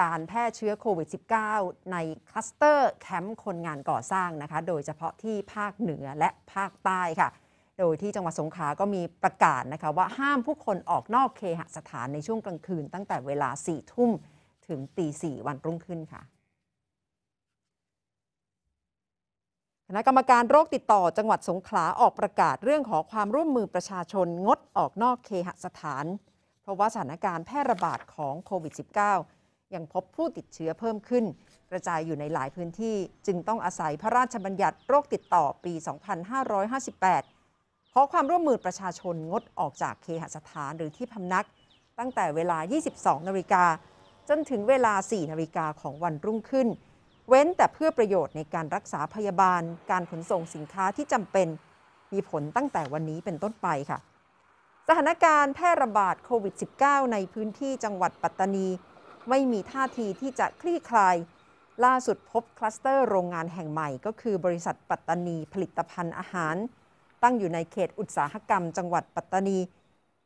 การแพร่เชื้อโควิด -19 ในคลัสเตอร์แคมป์คนงานก่อสร้างนะคะโดยเฉพาะที่ภาคเหนือและภาคใต้ค่ะโดยที่จังหวัดสงขลาก็มีประกาศนะคะว่าห้ามผู้คนออกนอกเคหสถานในช่วงกลางคืนตั้งแต่เวลา 22:00 น.ถึง 4:00 น.วันรุ่งขึ้นค่ะคณะกรรมการโรคติดต่อจังหวัดสงขลาออกประกาศเรื่องขอความร่วมมือประชาชนงดออกนอกเคหสถานเพราะว่าสถานการณ์แพร่ระบาดของโควิด -19 ยังพบผู้ติดเชื้อเพิ่มขึ้นกระจายอยู่ในหลายพื้นที่จึงต้องอาศัยพระราชบัญญัติโรคติดต่อปี 2558 ขอความร่วมมือประชาชนงดออกจากเคหสถานหรือที่พำนักตั้งแต่เวลา 22:00 น.จนถึงเวลา 4:00 น.ของวันรุ่งขึ้นเว้นแต่เพื่อประโยชน์ในการรักษาพยาบาลการขนส่งสินค้าที่จำเป็นมีผลตั้งแต่วันนี้เป็นต้นไปค่ะสถานการณ์แพร่ระบาดโควิด -19 ในพื้นที่จังหวัดปัตตานีไม่มีท่าทีที่จะคลี่คลายล่าสุดพบคลัสเตอร์โรงงานแห่งใหม่ก็คือบริษัทปัตตานีผลิตภัณฑ์อาหารตั้งอยู่ในเขตอุตสาหกรรมจังหวัดปัตตานี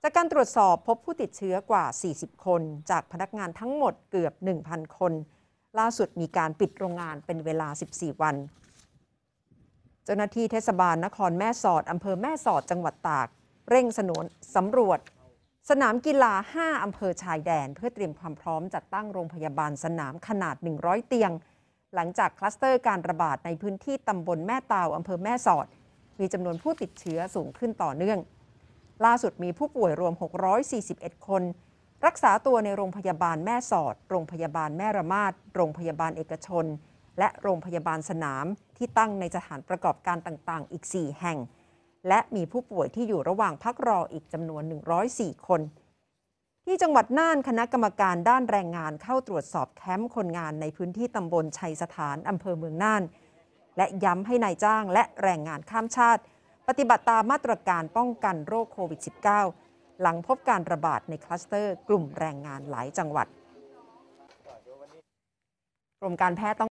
จากการตรวจสอบพบผู้ติดเชื้อกว่า40คนจากพนักงานทั้งหมดเกือบ 1,000 คนล่าสุดมีการปิดโรงงานเป็นเวลา14วันเจ้าหน้าที่เทศบาลนครแม่สอดอำเภอแม่สอดจังหวัดตากเร่งสำรวจสนามกีฬา5อำเภอชายแดนเพื่อเตรียมความพร้อมจัดตั้งโรงพยาบาลสนามขนาด100เตียงหลังจากคลัสเตอร์การระบาดในพื้นที่ตำบลแม่เตาอำเภอแม่สอดมีจำนวนผู้ติดเชื้อสูงขึ้นต่อเนื่องล่าสุดมีผู้ป่วยรวม641คนรักษาตัวในโรงพยาบาลแม่สอดโรงพยาบาลแม่ระมาดโรงพยาบาลเอกชนและโรงพยาบาลสนามที่ตั้งในสถานประกอบการต่างๆอีก4แห่งและมีผู้ป่วยที่อยู่ระหว่างพักรออีกจำนวน104คนที่จังหวัดน่านคณะกรรมการด้านแรงงานเข้าตรวจสอบแคมป์คนงานในพื้นที่ตำบลชัยสถานอำเภอเมืองน่านและย้ำให้นายจ้างและแรงงานข้ามชาติปฏิบัติตามมาตรการป้องกันโรคโควิด -19หลังพบการระบาดในคลัสเตอร์กลุ่มแรงงานหลายจังหวัดกรมการแพทย์ต้อง